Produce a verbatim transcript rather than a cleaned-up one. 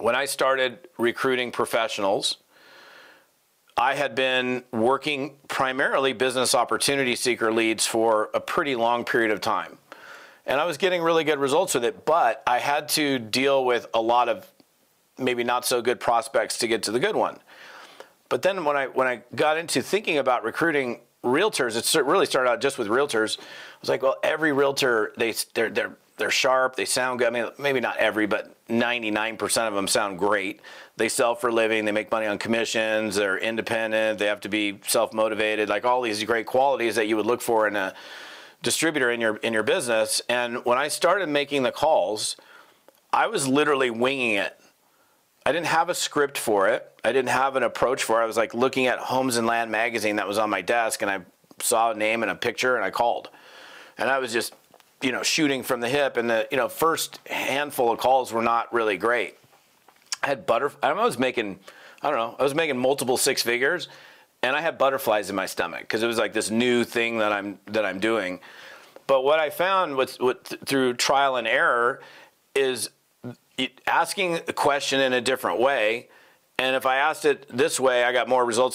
When I started recruiting professionals, I had been working primarily business opportunity seeker leads for a pretty long period of time. And I was getting really good results with it, but I had to deal with a lot of maybe not so good prospects to get to the good one. But then when I, when I got into thinking about recruiting realtors, it really started out just with realtors. I was like, well, every realtor, they, they're, they're, they're sharp, they sound good. I mean, maybe not every, but ninety-nine percent of them sound great. They sell for a living, they make money on commissions, they're independent, they have to be self-motivated, like all these great qualities that you would look for in a distributor in your in your business. And when I started making the calls, I was literally winging it. I didn't have a script for it. I didn't have an approach for it. I was like looking at Homes and Land magazine that was on my desk, and I saw a name and a picture and I called. And I was just, you know, shooting from the hip, and the, you know, first handful of calls were not really great. I had butter I was making I don't know, I was making multiple six figures. And I had butterflies in my stomach because it was like this new thing that I'm that I'm doing. But what I found with, with through trial and error is asking a question in a different way. And if I asked it this way, I got more results.